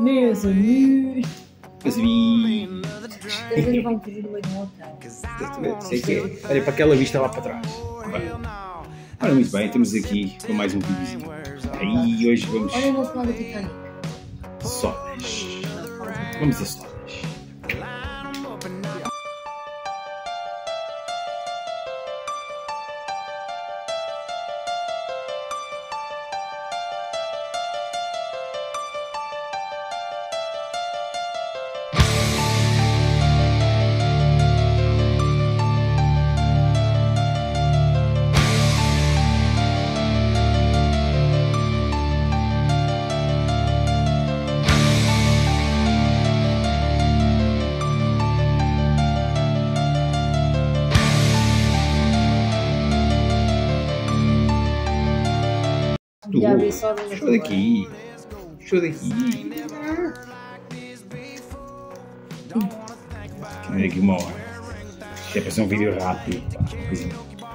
Meus amigos. Depois eu vou fazer uma outra. Sei que é. Olha para aquela vista lá para trás. Ora, muito bem, estamos aqui com mais um videozinho. Aí hoje vamos. Olha o nosso lado do Titanic. Sodas. Vamos a Sodas. Show daqui! Show daqui! Tem aqui uma hora. Isto é para ser um vídeo rápido. Pá.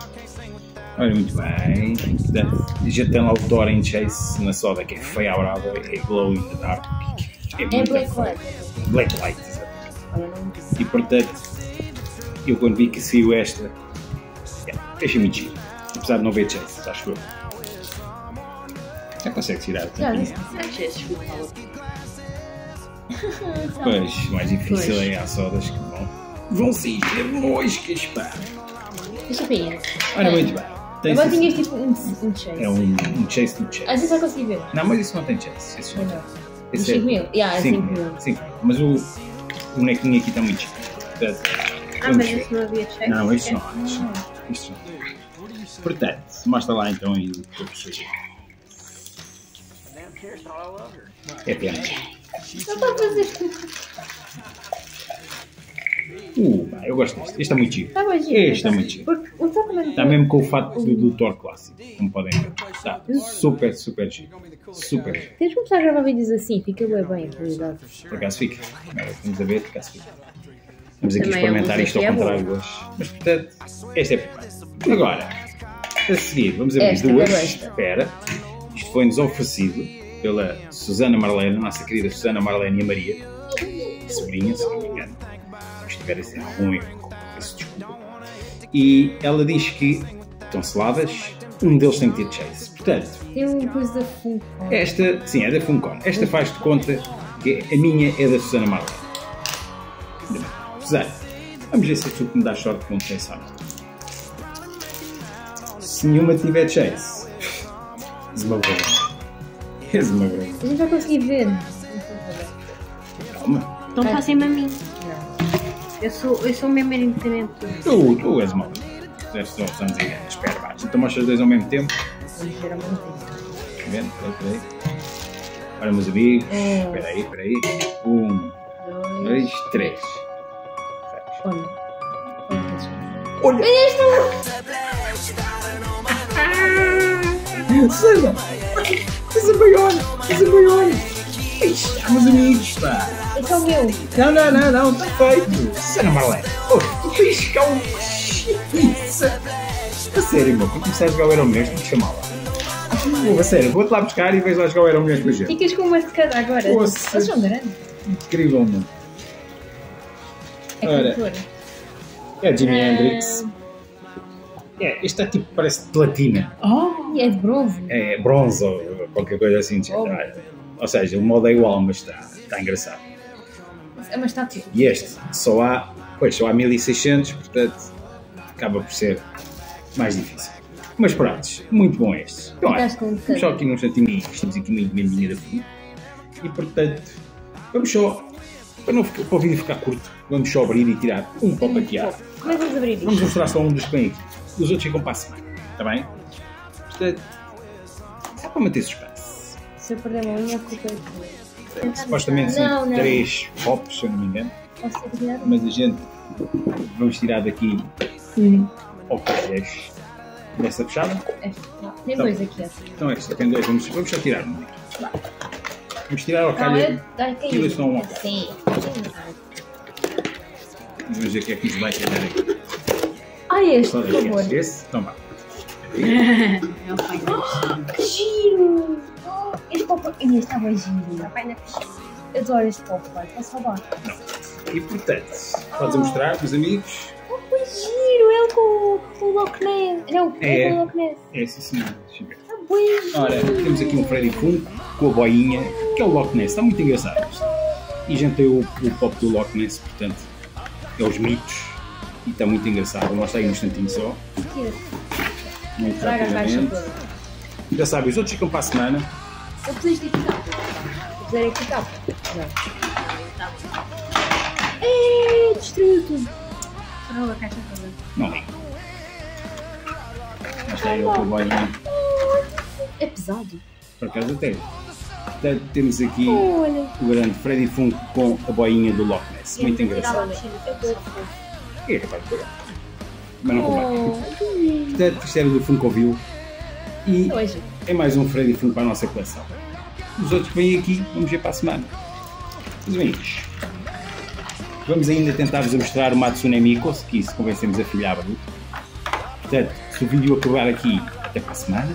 Olha, muito bem. Já tem lá o Torrent Chase na soda, que é feia aurada, é glow in the dark. É black light. Black light, exatamente. E portanto, eu quando vi que saiu esta, achei muito giro. Apesar de não ver Chase, acho eu. Já consegue tirar o tampinha? Já, desculpa. Pois, mais difícil é as sodas que vão se encher moscas, pá! Deixa eu ver. Olha, muito bem. Agora tinhas tipo um chase. É um chase do chase. Ah, você só consegui ver. Não, mas isso não tem chase. Isso não. Esse 5 mil? Já, 5 mil. 5 mil. Mas o bonequinho aqui está muito chique. Ah, mas isso não havia chase? Não, isso não. Isto não. Portanto, mostra lá então e depois veja. É pena. Não pode fazer. Eu gosto disto. Este é muito giro. Este é muito giro. Está mesmo com o fato do Thor clássico, como podem ver. Está super, super giro. Super giro. Tens de começar a gravar vídeos assim, fica bem, a realidade. Por acaso fica. Vamos a ver, por acaso fica. Vamos aqui experimentar isto ao contrário hoje. Mas portanto, este é perfeito. Agora, a seguir, vamos abrir duas. Espera. Isto foi-nos oferecido pela Susana Marlene, nossa querida Susana Marlene e a Maria, sobrinha, se não me engano, se estiver a ser ruim, peço desculpa. E ela diz que estão seladas, um deles tem que ter chase. Portanto, esta, sim, é da Funcon. Esta faz de conta que a minha é da Susana Marlene. Apesar, vamos ver se aquilo que me dá sorte com chase ou não. Se nenhuma tiver chase. Esmabrão. A gente vai conseguir ver. Calma. Então passem-me a mim. Eu sou mesmo independente. Tu és mal. Deve ser opção de dizer. Espera, vai. Então mostra os dois ao mesmo tempo. Vamos ver ao mesmo tempo. Vendo? Peraí. Olha, meus amigos. Espera aí. 1, 2, 3. Olha. Olha. É isto! Susana! Coisa maior! Meus amigos, pá! Esse é o meu! Não, está feito! Susana Marlene! Oh, tu tens cá um... A sério, meu, quando começar a jogar o Eram Milhões, vou-te chamar lá. A sério, vou-te lá buscar e vais lá jogar o Eram Milhões com a gente. Ficas com uma de cada agora. Poxa! Eles são grandes. Incrível, mano. É cantora. É Jimi Hendrix. Este está tipo, parece de platina. Oh, é de bronze. É bronze ou qualquer coisa assim. Oh. Ou seja, o modo é igual, mas está engraçado. Mas está tipo. E este, só há 1600, portanto, acaba por ser mais difícil. Mas pronto, muito bom este. Então, vamos só aqui num instantinho, estamos aqui muito bem dinheiro e portanto, vamos só, para o vídeo ficar curto, vamos só abrir e tirar um pop aqui. Vamos abrir isto. Vamos mostrar só um dos que vem aqui. Os outros ficam para a semana, está bem? Portanto, só para manter suspense. Se eu perder uma unha, fica aqui. Supostamente são 3 pops, se eu não me engano. Mas a gente, vamos tirar daqui ou três dessa fechada. Tem dois aqui, assim. Então esta tem dois, vamos só tirar um daqui. Vamos tirar ao calho e eles não vão ao calho. Sim. Vamos ver o que é que nos vai tirar aqui. Este, por favor. Esse? Toma. Que giro! Este está bem giro. Adoro este top, vai, para salvar. E portanto, podes mostrar para os amigos. Oh, que giro, ele com o Loch Ness. Não, é com o Loch Ness. É, sim senhora, deixa eu ver. Ah, bem. Ora, temos aqui um Freddy Funko com a boinha, que é o Loch Ness, está muito engraçado. E já tem o pop do Loch Ness, portanto, é os mitos. E está muito engraçado, vou mostrar aí um instantinho só. Muito rapidamente. Já sabem, os outros ficam para a semana. Eu preciso de equitar. Se quiserem equitar. Ei, destruiu tudo. Estourou a caixa toda. Não é. Mas está aí o bolinho. É pesado. Por acaso até. Portanto, temos aqui o grande Freddy Funko com a boinha do Loch Ness. Muito engraçado. É capaz de pegar, mas não combate. Portanto, isto era do Funko View e é mais um Freddy Funko para a nossa coleção. Os outros que vêm aqui, vamos ver para a semana. Os amigos, vamos ainda tentar-vos mostrar o Matsune Miko, se isso convencemos a filha a abrir. Portanto, se o vídeo acabar aqui, até para a semana.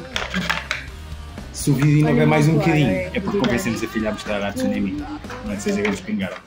Se o vídeo ainda vai mais um bocadinho, é porque convencemos a filha a mostrar a Matsune Miko. Não é que seja grande pingar.